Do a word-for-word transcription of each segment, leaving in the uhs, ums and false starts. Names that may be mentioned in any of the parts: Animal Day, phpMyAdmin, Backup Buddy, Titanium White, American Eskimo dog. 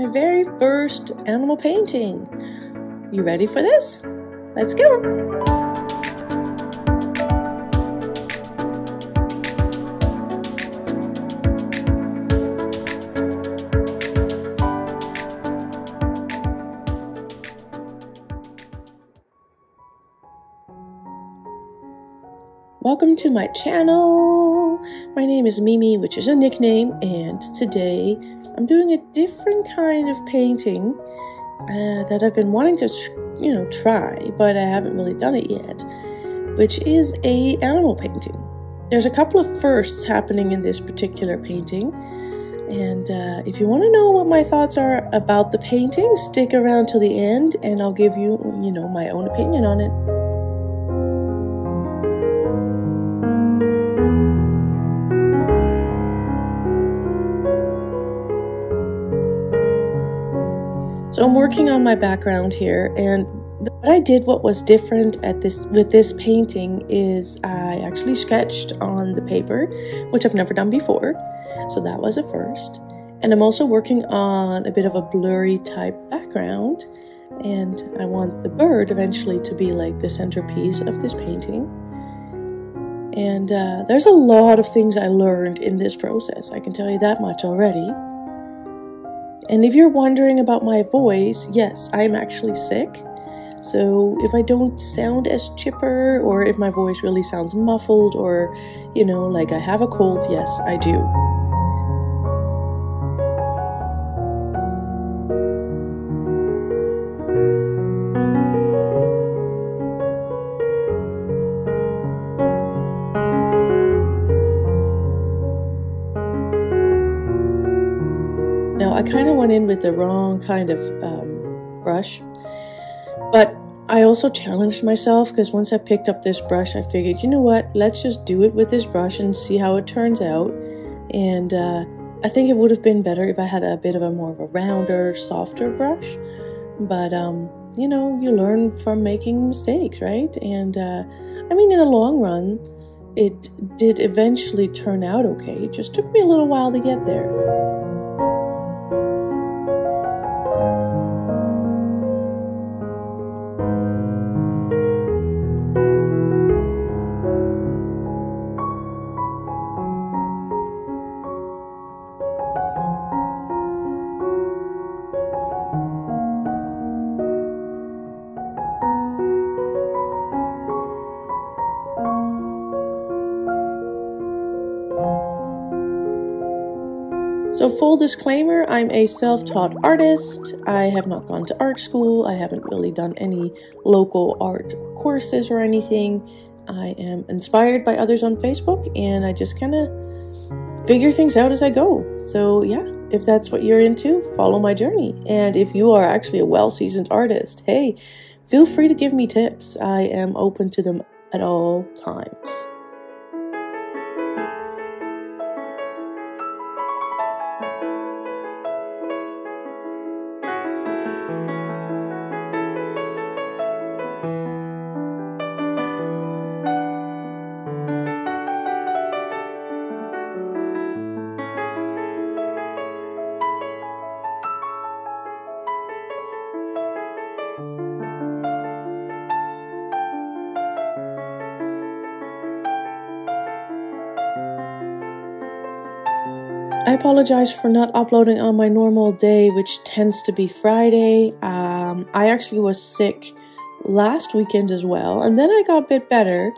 my very first animal painting. You ready for this? Let's go! Welcome to my channel. My name is Mimi, which is a nickname, and today I'm doing a different kind of painting uh, that I've been wanting to, you know, try, but I haven't really done it yet, which is a animal painting. There's a couple of firsts happening in this particular painting, and uh, if you want to know what my thoughts are about the painting, stick around till the end, and I'll give you, you know, my own opinion on it. So I'm working on my background here, and what I did, what was different at this with this painting is I actually sketched on the paper, which I've never done before, so that was a first. And I'm also working on a bit of a blurry type background, and I want the bird eventually to be like the centerpiece of this painting. And uh, there's a lot of things I learned in this process, I can tell you that much already. And if you're wondering about my voice, yes, I'm actually sick. So if I don't sound as chipper, or if my voice really sounds muffled, or, you know, like I have a cold, yes, I do. I kind of went in with the wrong kind of um, brush, but I also challenged myself, because once I picked up this brush, I figured, you know what, let's just do it with this brush and see how it turns out. And uh, I think it would have been better if I had a bit of a more of a rounder, softer brush, but um, you know, you learn from making mistakes, right? And uh, I mean, in the long run, it did eventually turn out okay. It just took me a little while to get there. So full disclaimer, I'm a self-taught artist. I have not gone to art school. I haven't really done any local art courses or anything. I am inspired by others on Facebook, and I just kind of figure things out as I go. So yeah, if that's what you're into, follow my journey. And if you are actually a well-seasoned artist, hey, feel free to give me tips. I am open to them at all times. I apologize for not uploading on my normal day, which tends to be Friday. Um, I actually was sick last weekend as well, and then I got a bit better.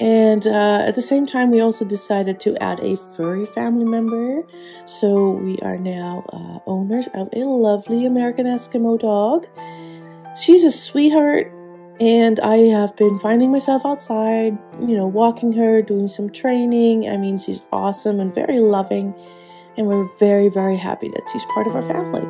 And uh, at the same time, we also decided to add a furry family member. So we are now uh, owners of a lovely American Eskimo dog. She's a sweetheart, and I have been finding myself outside, you know, walking her, doing some training. I mean, she's awesome and very loving. And we're very, very happy that she's part of our family.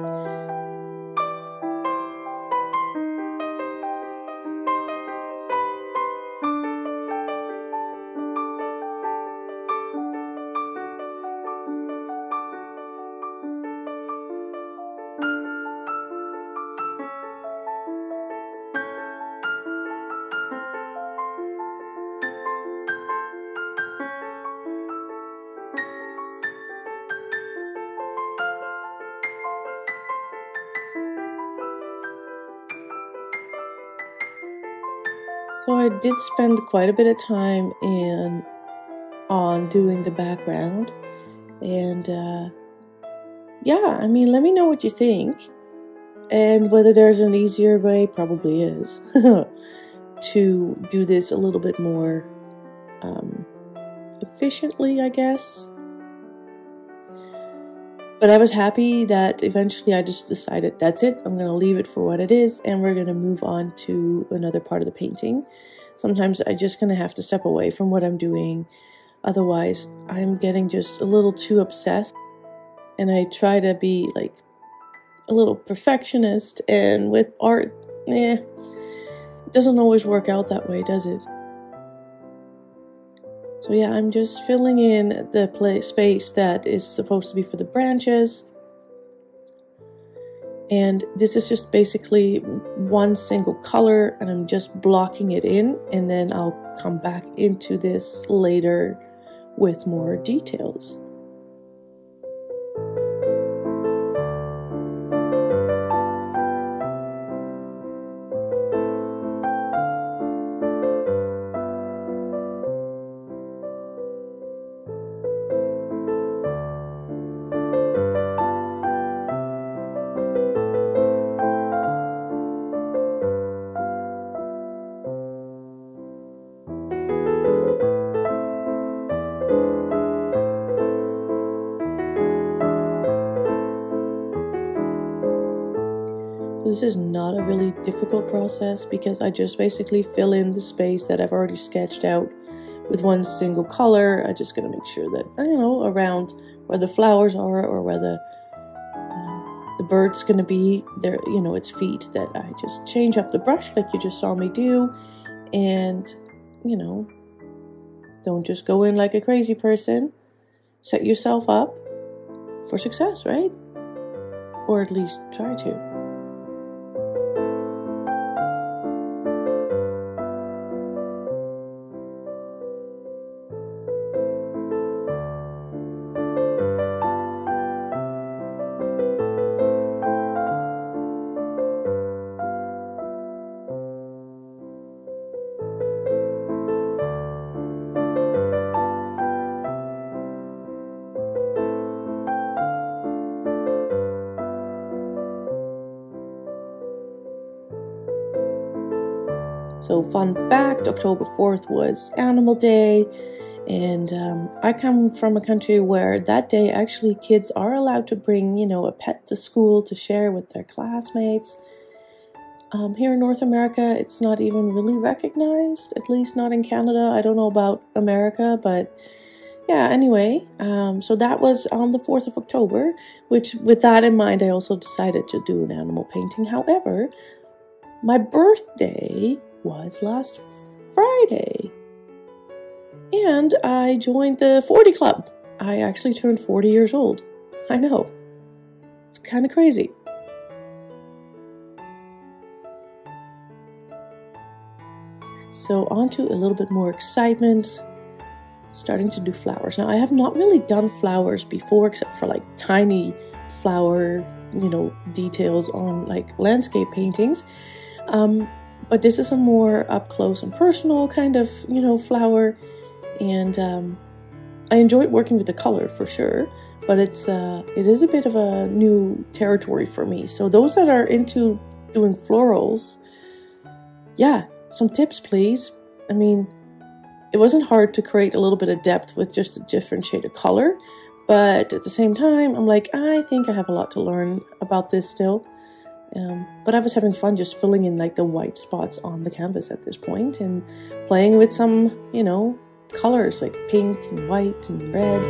So I did spend quite a bit of time in on doing the background, and uh, yeah, I mean, let me know what you think, and whether there's an easier way, probably is, to do this a little bit more um, efficiently, I guess. But I was happy that eventually I just decided that's it, I'm gonna leave it for what it is, and we're gonna move on to another part of the painting. Sometimes I'm just gonna have to step away from what I'm doing, otherwise I'm getting just a little too obsessed, and I try to be like a little perfectionist, and with art, eh, it doesn't always work out that way, does it? So yeah, I'm just filling in the play space that is supposed to be for the branches. And this is just basically one single color, and I'm just blocking it in, and then I'll come back into this later with more details. This is not a really difficult process because I just basically fill in the space that I've already sketched out with one single color. I just gotta make sure that, I don't know, around where the flowers are or where the, uh, the bird's gonna be, there, you know, its feet, that I just change up the brush like you just saw me do, and, you know, don't just go in like a crazy person. Set yourself up for success, right? Or at least try to. So fun fact, October fourth was Animal Day, and um, I come from a country where that day actually kids are allowed to bring, you know, a pet to school to share with their classmates. Um, here in North America, it's not even really recognized, at least not in Canada. I don't know about America, but yeah, anyway, um, so that was on the fourth of October, which with that in mind, I also decided to do an animal painting. However, my birthday was last Friday, and I joined the forty club. I actually turned forty years old. I know, it's kind of crazy. So on to a little bit more excitement, starting to do flowers. Now I have not really done flowers before, except for like tiny flower, you know, details on like landscape paintings. Um, But this is a more up-close and personal kind of, you know, flower. And um, I enjoyed working with the color for sure. But it's uh, it is a bit of a new territory for me. So those that are into doing florals, yeah, some tips, please. I mean, it wasn't hard to create a little bit of depth with just a different shade of color. But at the same time, I'm like, I think I have a lot to learn about this still. Um, but I was having fun just filling in like the white spots on the canvas at this point, and playing with some, you know, colors like pink and white and red.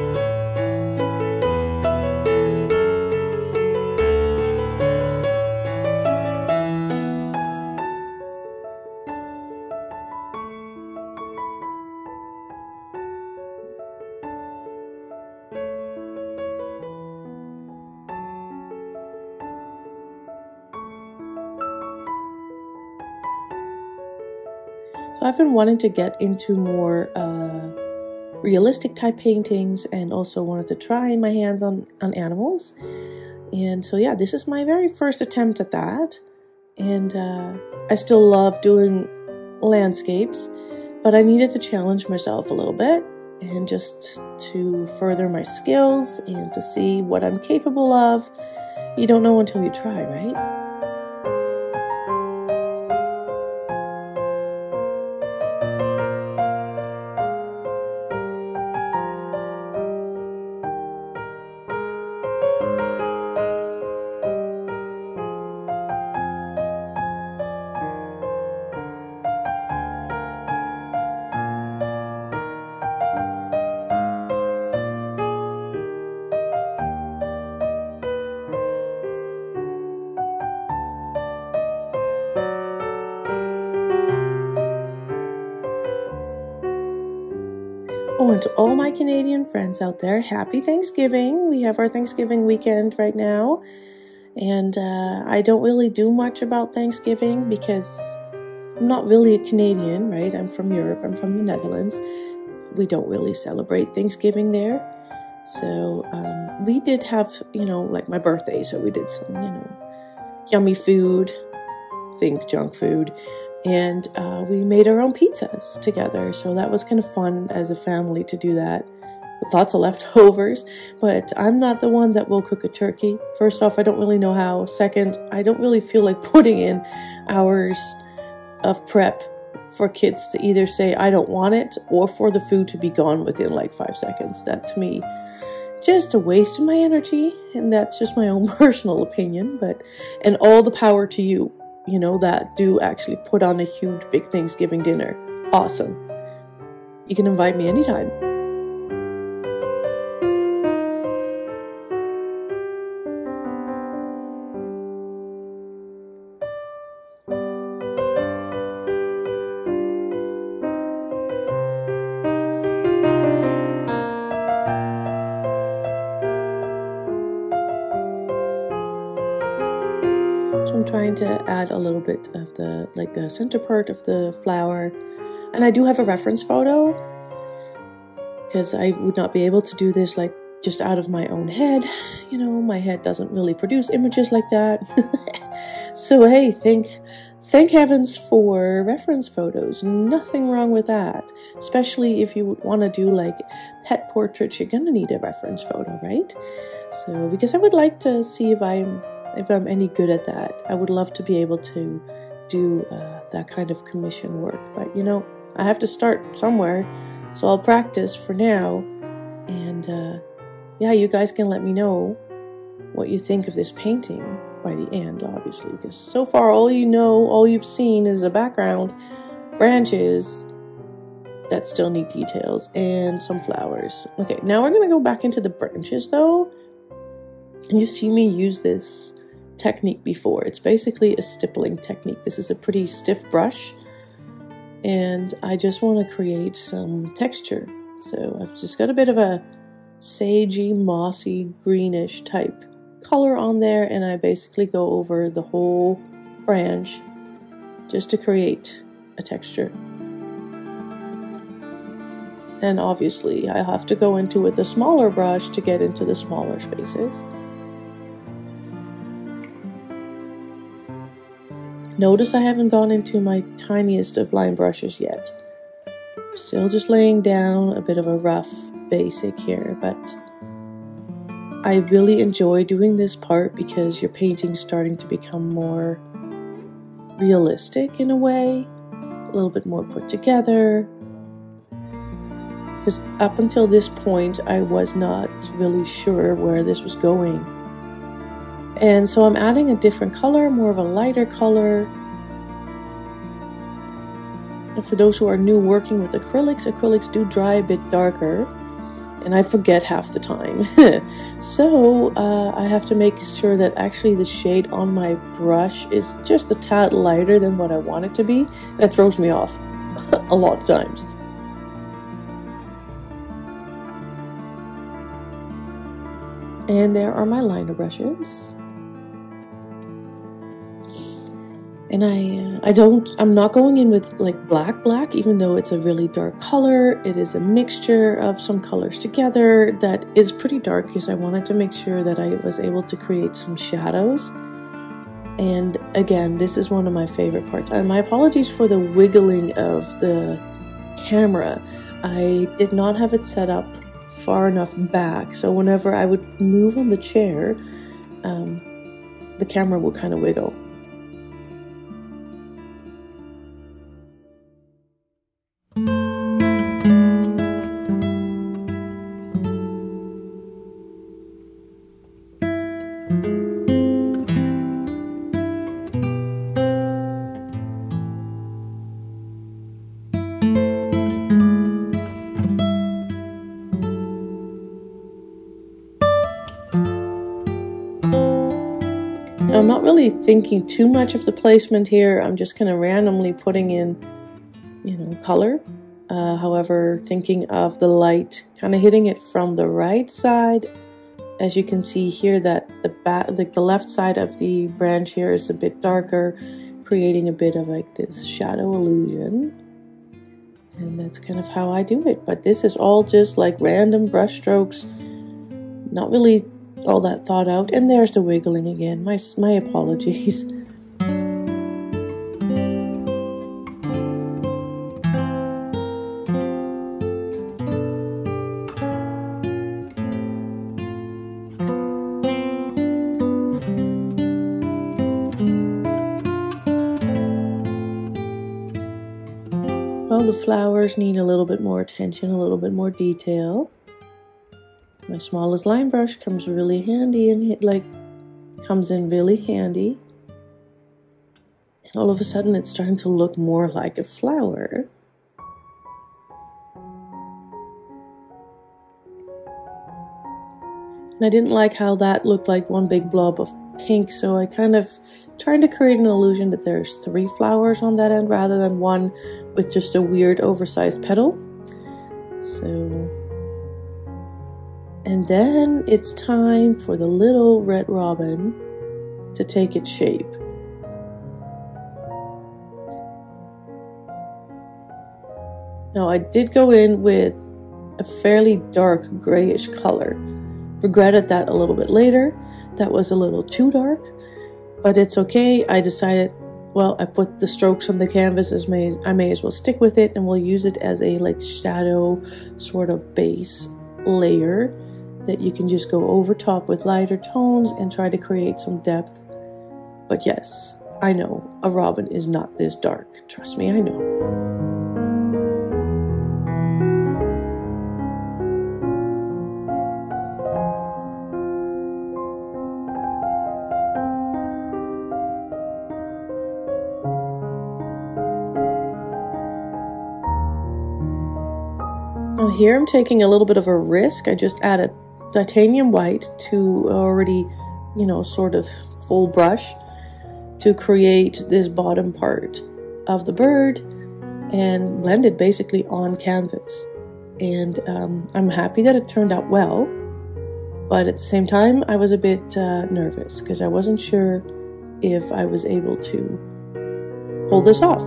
So I've been wanting to get into more uh, realistic type paintings, and also wanted to try my hands on, on animals. And so yeah, this is my very first attempt at that. And uh, I still love doing landscapes, but I needed to challenge myself a little bit and just to further my skills and to see what I'm capable of. You don't know until you try, right? Oh, and to all my Canadian friends out there, happy Thanksgiving. We have our Thanksgiving weekend right now. And uh, I don't really do much about Thanksgiving because I'm not really a Canadian, right? I'm from Europe. I'm from the Netherlands. We don't really celebrate Thanksgiving there. So um, we did have, you know, like my birthday. So we did some, you know, yummy food, think junk food. And uh, we made our own pizzas together, so that was kind of fun as a family to do that with lots of leftovers. But I'm not the one that will cook a turkey. First off, I don't really know how. Second, I don't really feel like putting in hours of prep for kids to either say I don't want it or for the food to be gone within like five seconds. That to me, just a waste of my energy, and that's just my own personal opinion. But and all the power to you. You know, that do actually put on a huge, big Thanksgiving dinner. Awesome. You can invite me anytime. Trying to add a little bit of the like the center part of the flower, and I do have a reference photo because I would not be able to do this like just out of my own head. You know, my head doesn't really produce images like that. So hey, thank thank heavens for reference photos. Nothing wrong with that, especially if you would want to do like pet portraits. You're gonna need a reference photo, right? So because I would like to see if I'm If I'm any good at that. I would love to be able to do uh, that kind of commission work, but you know, I have to start somewhere, so I'll practice for now. And uh, yeah, you guys can let me know what you think of this painting by the end, obviously, because so far all you know, all you've seen is a background, branches that still need details, and some flowers. Okay, now we're gonna go back into the branches though, and you've seen me use this technique before. It's basically a stippling technique. This is a pretty stiff brush, and I just want to create some texture. So I've just got a bit of a sagey, mossy, greenish type color on there, and I basically go over the whole branch just to create a texture. And obviously I have to go into with a smaller brush to get into the smaller spaces. Notice I haven't gone into my tiniest of line brushes yet. Still just laying down a bit of a rough basic here, but I really enjoy doing this part because your painting's starting to become more realistic in a way, a little bit more put together. Because up until this point, I was not really sure where this was going. And so I'm adding a different color, more of a lighter color. And for those who are new working with acrylics, acrylics do dry a bit darker. And I forget half the time. So uh, I have to make sure that actually the shade on my brush is just a tad lighter than what I want it to be. And that throws me off a lot of times. And there are my liner brushes. And I, uh, I don't, I'm not going in with like black black, even though it's a really dark color. It is a mixture of some colors together that is pretty dark because I wanted to make sure that I was able to create some shadows. And again, this is one of my favorite parts. Uh, my apologies for the wiggling of the camera. I did not have it set up far enough back, so whenever I would move on the chair, um, the camera would kind of wiggle. I'm not really thinking too much of the placement here. I'm just kind of randomly putting in, you know, color. Uh, however, thinking of the light, kind of hitting it from the right side. As you can see here, that the back, like the left side of the branch here is a bit darker, creating a bit of like this shadow illusion. And that's kind of how I do it. But this is all just like random brush strokes, not really all that thought out. And there's the wiggling again. My, my apologies. Well, the flowers need a little bit more attention, a little bit more detail. My smallest line brush comes really handy, and it like comes in really handy. And all of a sudden it's starting to look more like a flower. And I didn't like how that looked like one big blob of pink, so I kind of tried to create an illusion that there's three flowers on that end rather than one with just a weird oversized petal. So... and then it's time for the little red robin to take its shape. Now I did go in with a fairly dark grayish color. Regretted that a little bit later. That was a little too dark, but it's okay. I decided, well, I put the strokes on the canvas, as may, I may as well stick with it, and we'll use it as a like shadow sort of base layer that you can just go over top with lighter tones and try to create some depth. But yes, I know, a robin is not this dark. Trust me, I know. Now here I'm taking a little bit of a risk. I just added titanium white to already, you know, sort of full brush to create this bottom part of the bird and blend it basically on canvas. And um, I'm happy that it turned out well, but at the same time I was a bit uh, nervous because I wasn't sure if I was able to pull this off.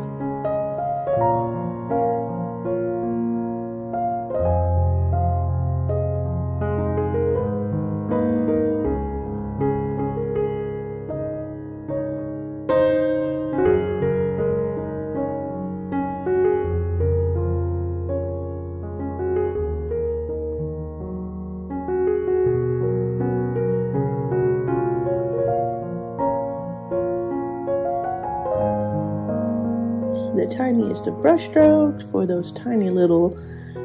The tiniest of brush strokes for those tiny little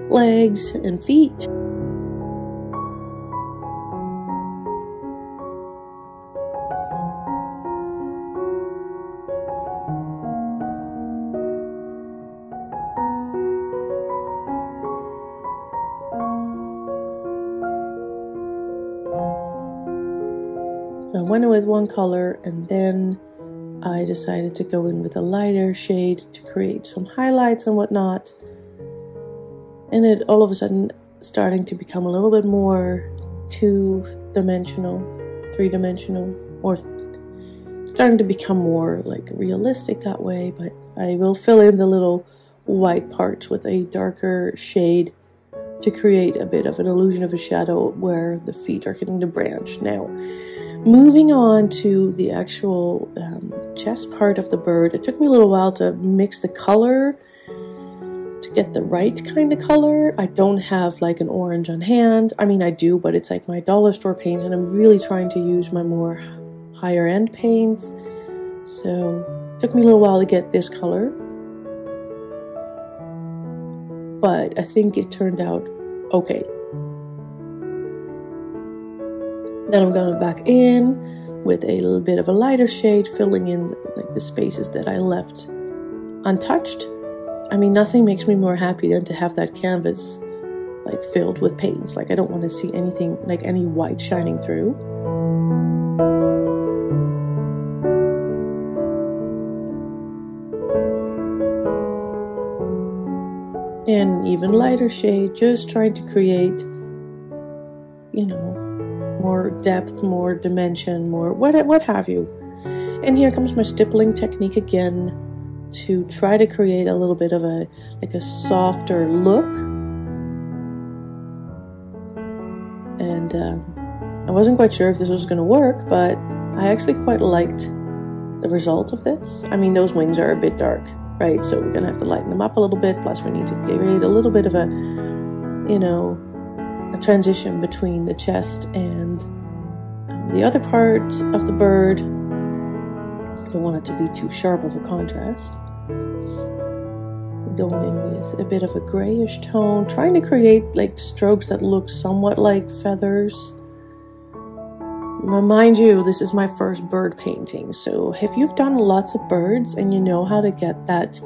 legs and feet. So I went in with one color, and then I decided to go in with a lighter shade to create some highlights and whatnot. And it all of a sudden starting to become a little bit more two-dimensional, three-dimensional, or starting to become more like realistic that way. But I will fill in the little white parts with a darker shade to create a bit of an illusion of a shadow where the feet are hitting the branch now. Moving on to the actual um, chest part of the bird, it took me a little while to mix the color to get the right kind of color. I don't have like an orange on hand. I mean, I do, but it's like my dollar store paint, and I'm really trying to use my more higher end paints. So it took me a little while to get this color, but I think it turned out okay. Then I'm going back in with a little bit of a lighter shade, filling in like the spaces that I left untouched. I mean, nothing makes me more happy than to have that canvas like filled with paint. Like, I don't want to see anything, like any white shining through. And even lighter shade, just trying to create, you know, more depth, more dimension, more what, what have you. And here comes my stippling technique again, to try to create a little bit of a like a softer look. And uh, I wasn't quite sure if this was going to work, but I actually quite liked the result of this. I mean, those wings are a bit dark, right? So we're gonna have to lighten them up a little bit, plus we need to create a little bit of a, you know, a transition between the chest and the other part of the bird. I don't want it to be too sharp of a contrast. Going in with a bit of a grayish tone, trying to create like strokes that look somewhat like feathers. Mind you, this is my first bird painting, so if you've done lots of birds and you know how to get that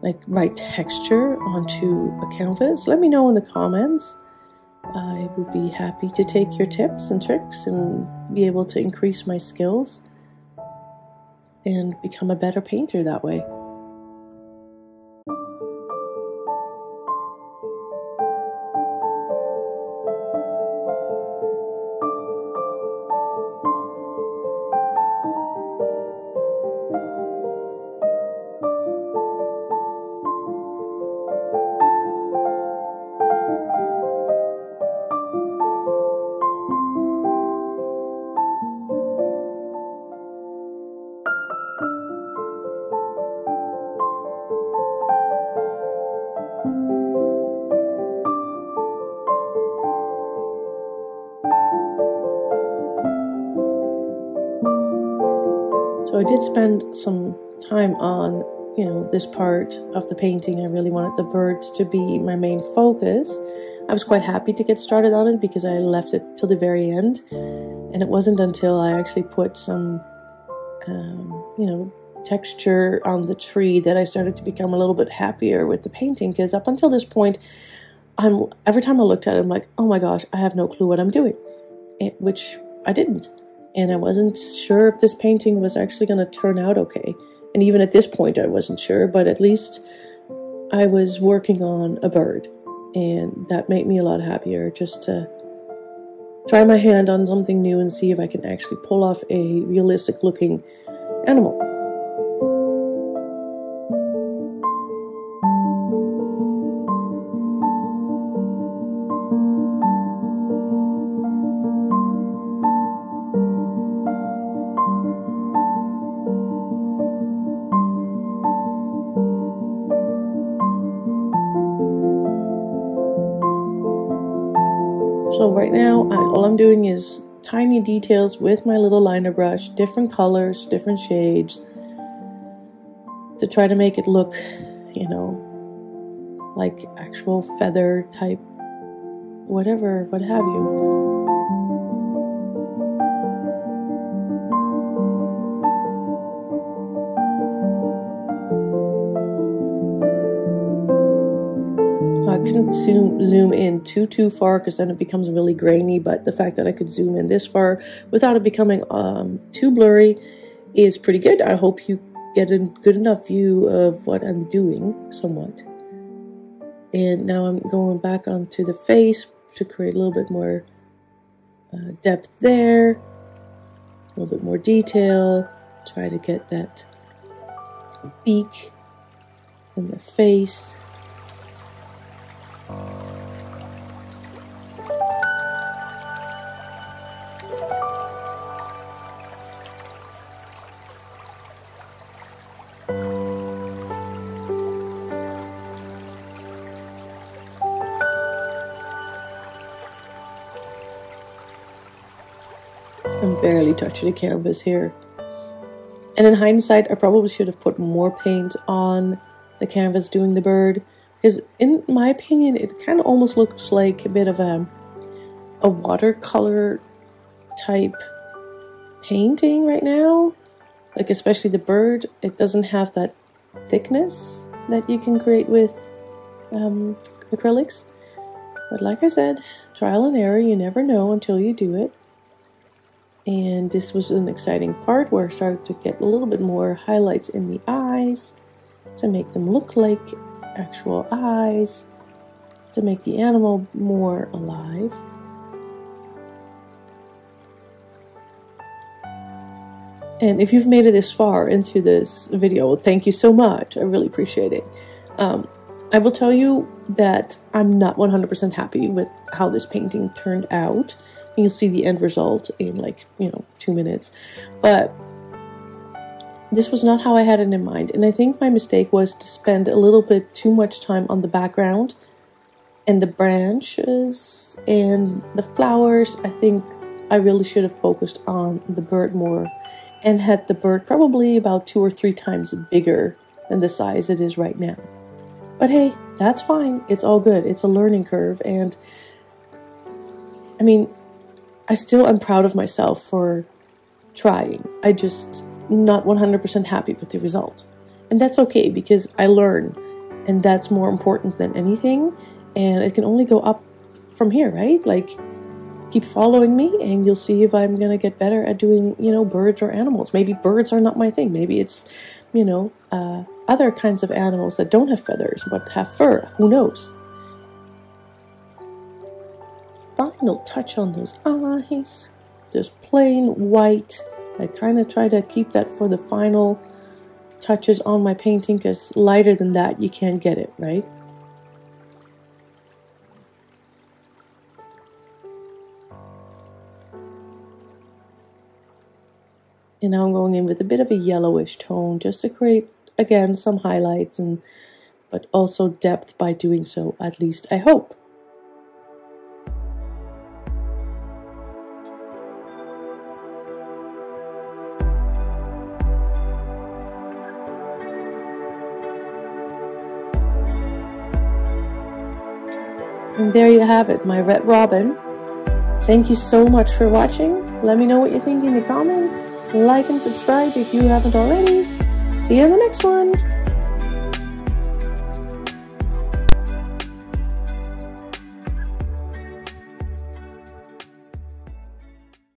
like right texture onto a canvas, let me know in the comments. I would be happy to take your tips and tricks and be able to increase my skills and become a better painter that way. So I did spend some time on, you know, this part of the painting. I really wanted the birds to be my main focus. I was quite happy to get started on it because I left it till the very end. And it wasn't until I actually put some, um, you know, texture on the tree that I started to become a little bit happier with the painting. Because up until this point, I'm every time I looked at it, I'm like, oh my gosh, I have no clue what I'm doing, it, which I didn't. And I wasn't sure if this painting was actually going to turn out okay. And even at this point, I wasn't sure, but at least I was working on a bird. And that made me a lot happier, just to try my hand on something new and see if I can actually pull off a realistic looking animal. So right now, I, all I'm doing is tiny details with my little liner brush, different colors, different shades, to try to make it look, you know, like actual feather type, whatever, what have you. Couldn't zoom, zoom in too too far because then it becomes really grainy, but the fact that I could zoom in this far without it becoming um, too blurry is pretty good. I hope you get a good enough view of what I'm doing somewhat. And now I'm going back onto the face to create a little bit more uh, depth there, a little bit more detail, try to get that beak in the face. I'm barely touching the canvas here. And in hindsight, I probably should have put more paint on the canvas doing the bird, because in my opinion, it kind of almost looks like a bit of a, a watercolor type painting right now. Like especially the bird, it doesn't have that thickness that you can create with um, acrylics. But like I said, trial and error, you never know until you do it. And this was an exciting part where I started to get a little bit more highlights in the eyes to make them look like actual eyes, to make the animal more alive. And if you've made it this far into this video, thank you so much. I really appreciate it. Um, I will tell you that I'm not one hundred percent happy with how this painting turned out. You'll see the end result in like, you know, two minutes. But this was not how I had it in mind. And I think my mistake was to spend a little bit too much time on the background and the branches and the flowers. I think I really should have focused on the bird more and had the bird probably about two or three times bigger than the size it is right now. But hey, that's fine. It's all good. It's a learning curve. And I mean, I still am proud of myself for trying. I just not one hundred percent happy with the result. And that's okay because I learn, and that's more important than anything. And it can only go up from here, right? Like, keep following me and you'll see if I'm gonna get better at doing, you know, birds or animals. Maybe birds are not my thing. Maybe it's, you know, uh, other kinds of animals that don't have feathers but have fur. Who knows? Final touch on those eyes, just plain white. I kind of try to keep that for the final touches on my painting, because lighter than that you can't get it, right? And now I'm going in with a bit of a yellowish tone just to create again some highlights, and but also depth by doing so, at least I hope. And there you have it, my red robin. Thank you so much for watching. Let me know what you think in the comments. Like and subscribe if you haven't already. See you in the next one.